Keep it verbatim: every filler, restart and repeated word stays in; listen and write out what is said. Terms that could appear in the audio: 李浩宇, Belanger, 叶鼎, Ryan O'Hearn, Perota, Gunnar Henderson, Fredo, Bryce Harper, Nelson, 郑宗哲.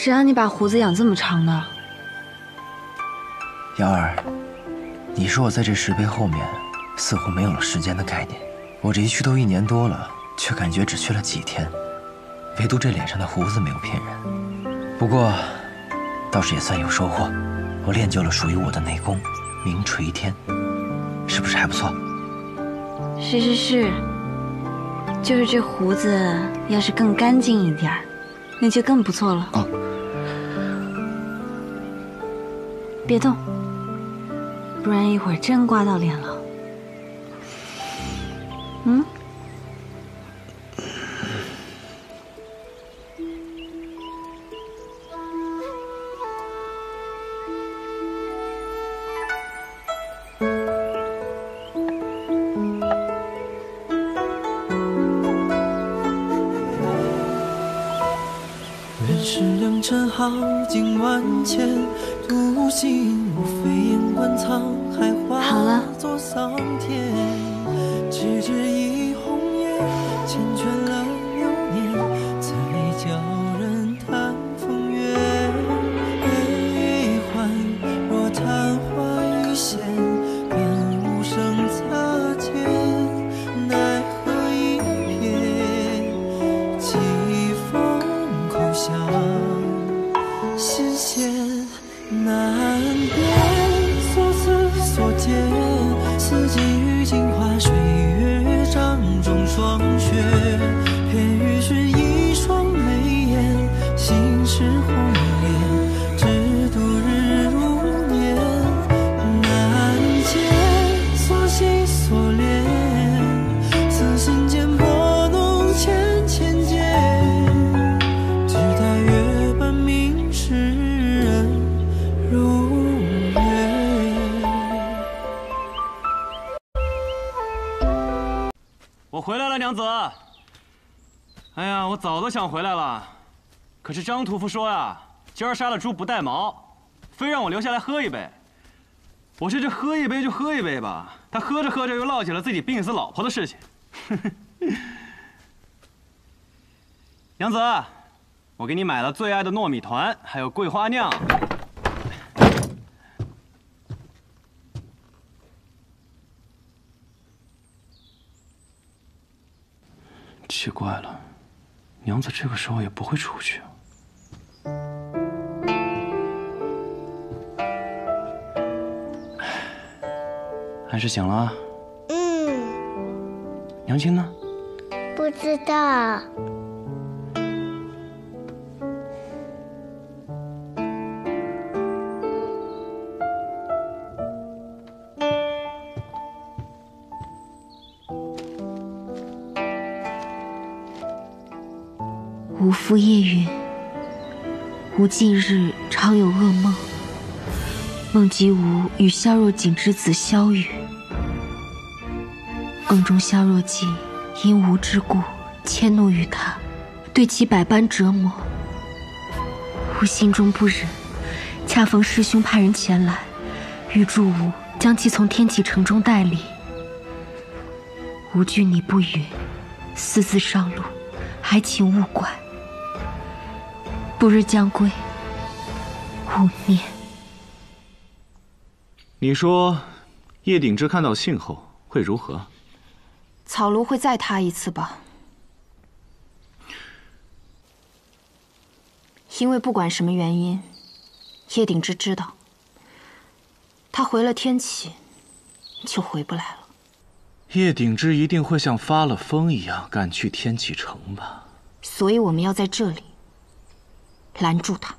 谁让你把胡子养这么长的？阳儿，你说我在这石碑后面，似乎没有了时间的概念。我这一去都一年多了，却感觉只去了几天，唯独这脸上的胡子没有骗人。不过，倒是也算有收获。我练就了属于我的内功，名垂天，是不是还不错？是是是。 就是这胡子，要是更干净一点，那就更不错了。哦，别动，不然一会儿真刮到脸了。嗯？好景万千，独行无非眼观沧海，化作桑田。直至一红颜，缱绻了流年，才教人叹风月。悲欢若昙花一现，便无声擦肩。奈何一瞥，棋逢空巷。 心弦难辨，所思所见，四季与镜花水月，掌中霜雪，偏遇是一双眉眼，心事红莲，只度日如年。难解所系所恋，此心间拨弄千千结。 我回来了，娘子。哎呀，我早都想回来了，可是张屠夫说呀，今儿杀了猪不带毛，非让我留下来喝一杯。我这这喝一杯就喝一杯吧，他喝着喝着又唠起了自己病死老婆的事情。娘子，我给你买了最爱的糯米团，还有桂花酿。奇怪了，娘子这个时候也不会出去啊。还是醒了？嗯。娘亲呢？不知道。无复夜云，无尽日常有噩梦。梦即无与萧若锦之子萧雨。梦中萧若锦因无之故迁怒于他，对其百般折磨。吾心中不忍，恰逢师兄派人前来，欲助吾将其从天启城中带离。吾惧你不允，私自上路，还请勿怪。 不日将归，勿念。你说，叶鼎之看到信后会如何？草庐会再踏一次吧。因为不管什么原因，叶鼎之知道，他回了天启，就回不来了。叶鼎之一定会像发了疯一样赶去天启城吧？所以我们要在这里 拦住他。